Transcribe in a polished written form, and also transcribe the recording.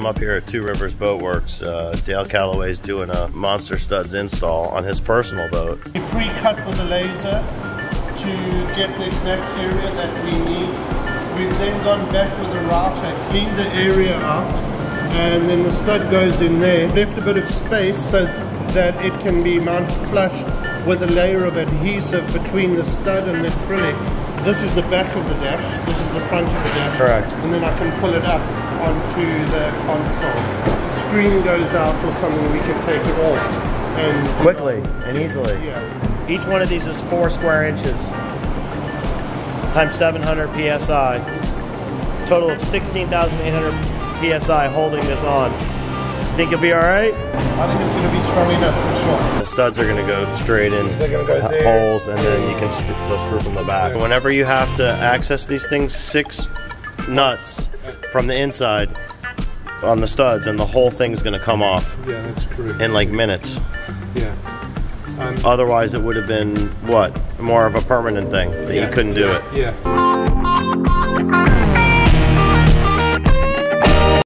I'm up here at Two Rivers Boatworks. Dale Calloway's doing a Monster Studs install on his personal boat. We pre-cut with a laser to get the exact area that we need. We've then gone back with a router, cleaned the area out, and then the stud goes in there. Left a bit of space so that it can be mounted flush with a layer of adhesive between the stud and the acrylic. This is the back of the dash, this is the front of the dash. Correct. And then I can pull it up onto the console. The screen goes out or something, we can take it off. And quickly and easily. Yeah. Each one of these is 4 square inches times 700 PSI. Total of 16,800 PSI holding this on. Think it'll be alright? I think it's going to be strong enough for sure. The studs are going to go straight in holes and then you can screw from the back. Yeah. Whenever you have to access these things, 6 nuts from the inside on the studs and the whole thing's going to come off. Yeah, that's correct. In like minutes. Yeah. Otherwise it would have been, what, more of a permanent thing that you couldn't do it. Yeah.